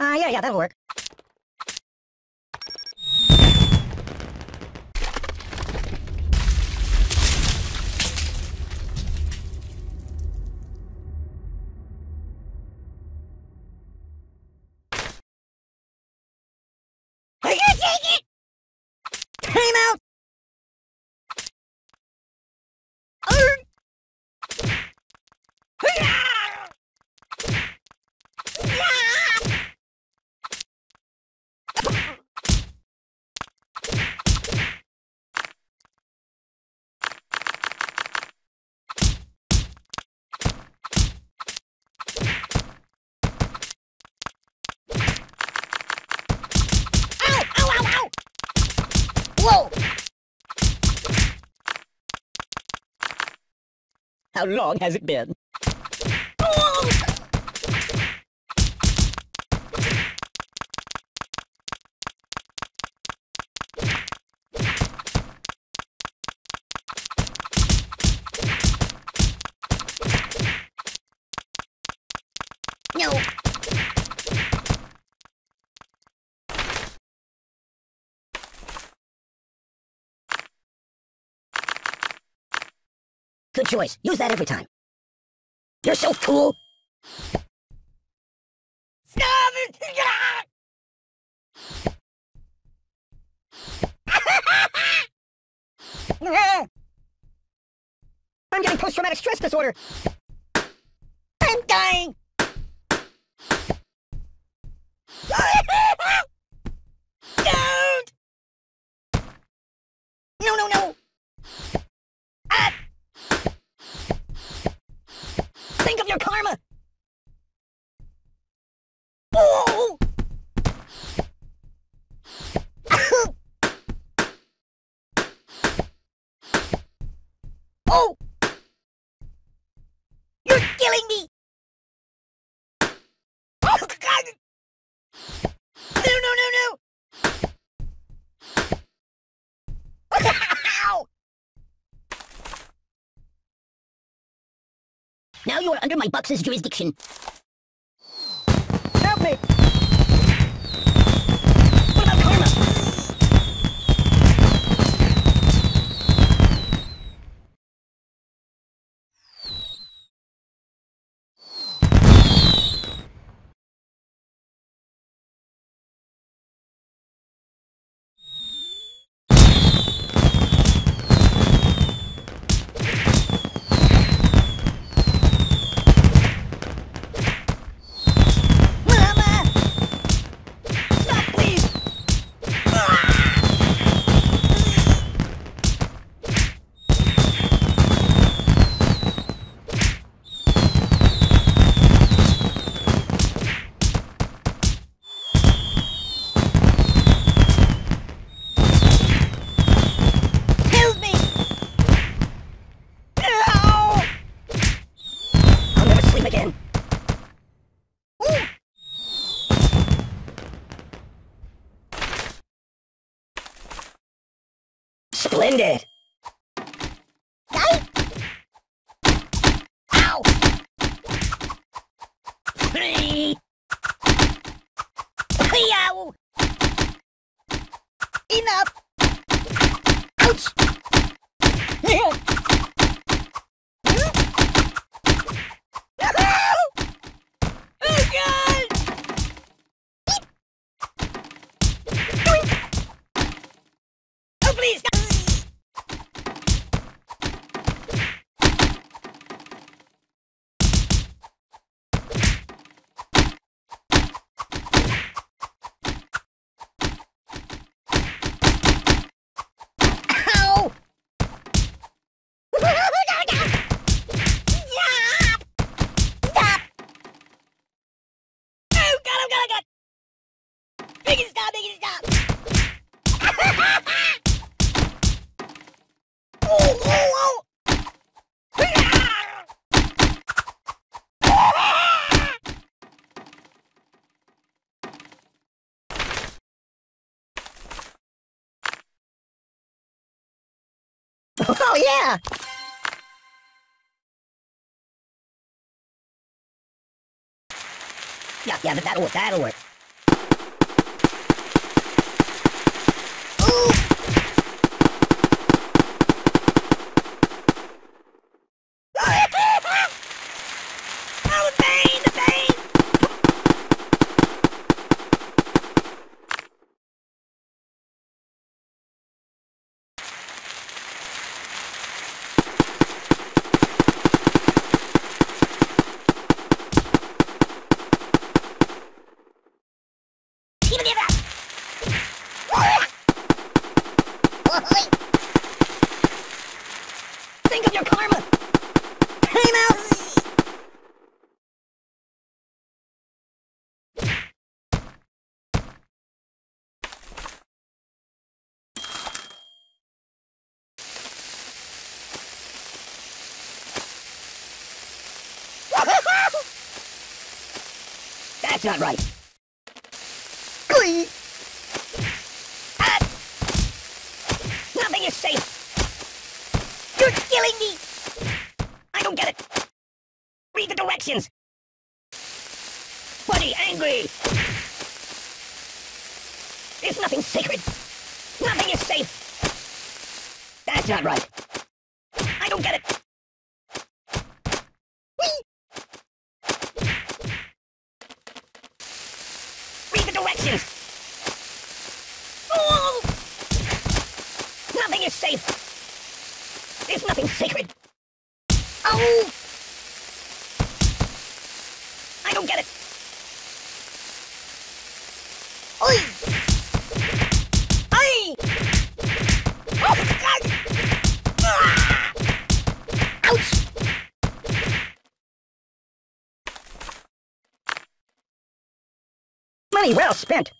Yeah, that'll work. Are you gonna take it? Time out! Whoa! How long has it been? Oh! No! Good choice. Use that every time. You're so cool. Stop it! I'm getting post-traumatic stress disorder. I'm dying. Don't! No. Think of your karma! Oh! Oh! You're killing me! Oh, God! No! Ow! Now you are under my box's jurisdiction. Help me! What about karma? Splendid! Ow! Hey! Ow! Enough! Ouch! Oh, yeah! Yeah, that'll work. Think of your karma! Hey, Mouse! That's not right. Ah. Nothing is safe. You're killing me. I don't get it. Read the directions. Buddy angry. There's nothing sacred. Nothing is safe. That's not right. I don't get it. Oh! Nothing is safe. There's nothing sacred. Oh! I don't get it. Oi! Oi! Oh, God! Ah! Ouch! Money well spent.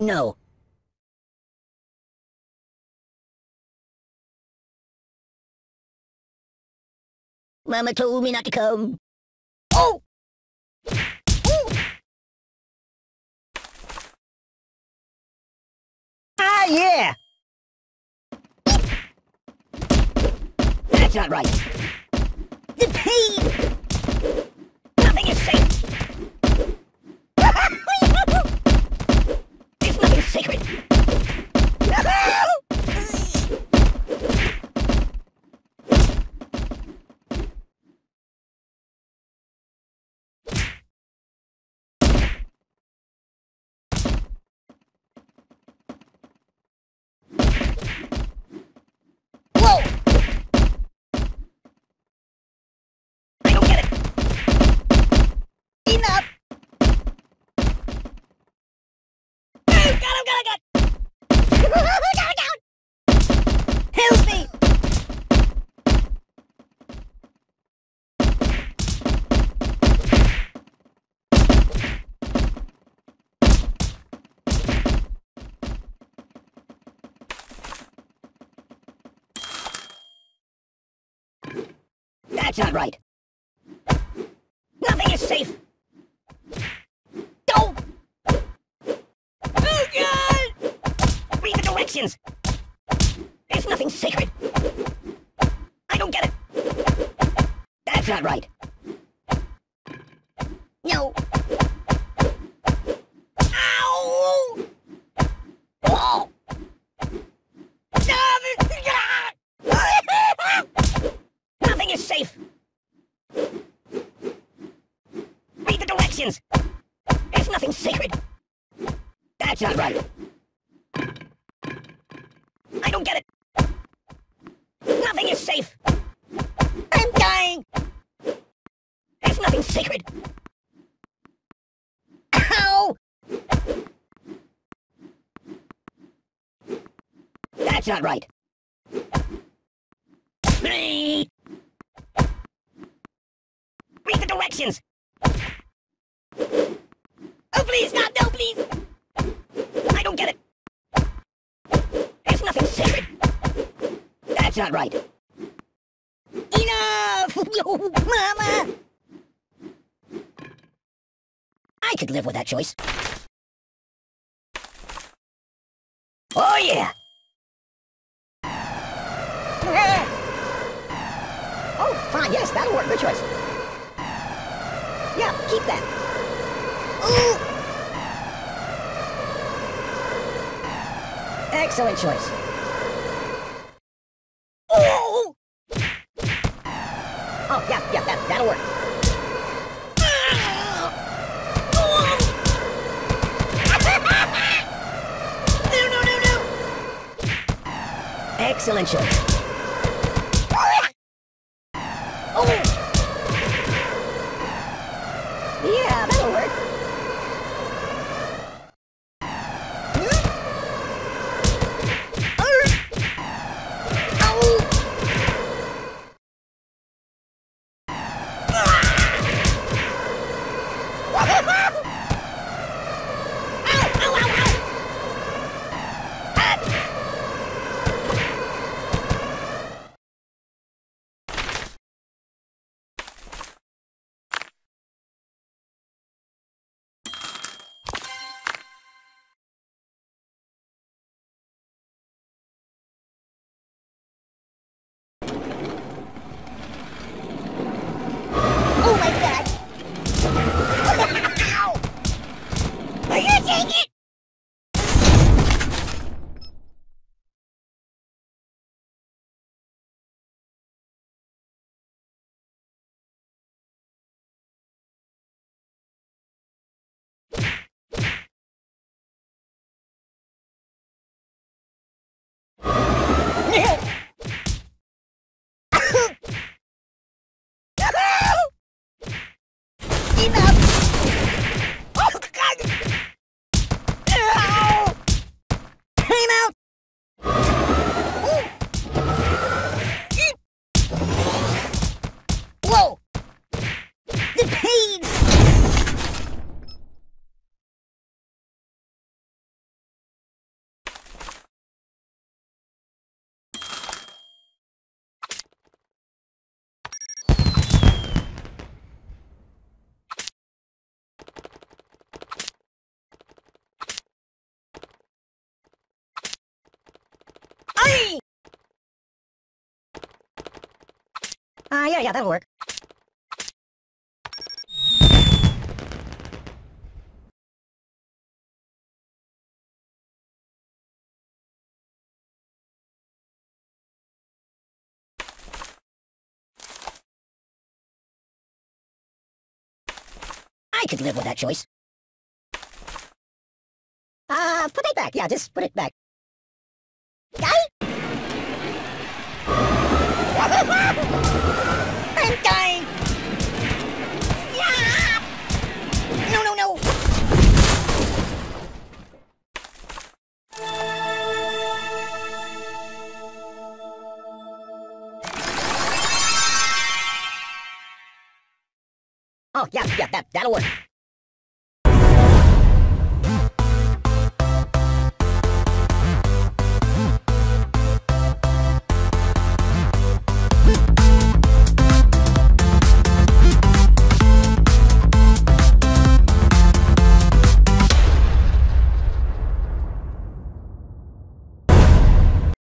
No. Mama told me not to come. Oh! Oh! Ah, yeah! That's not right. The pain! Nothing is safe! Sacred. Whoa! I don't get it. Enough. Help me! That's not right. Nothing is safe. There's nothing sacred. I don't get it. That's not right. No. Ow! Oh! Nothing is safe. Read the directions. There's nothing sacred. That's not right. I don't get it. Nothing is safe. I'm dying. There's nothing sacred. Ow! That's not right. Read the directions. Oh, please, no, please. I don't get it. nothing sacred. That's not right. Enough! Mama! I could live with that choice. Oh yeah! Oh, fine, yes, that'll work, good choice. Yeah, keep that. Ooh! Excellent choice. Oh! Oh, yeah, that'll work. Excellent choice. Oh. Yeah, that'll work. Yeah, that'll work. I could live with that choice. Put it back. Yeah, just put it back. I'm dying! Yeah! No! Oh, yeah, that'll work.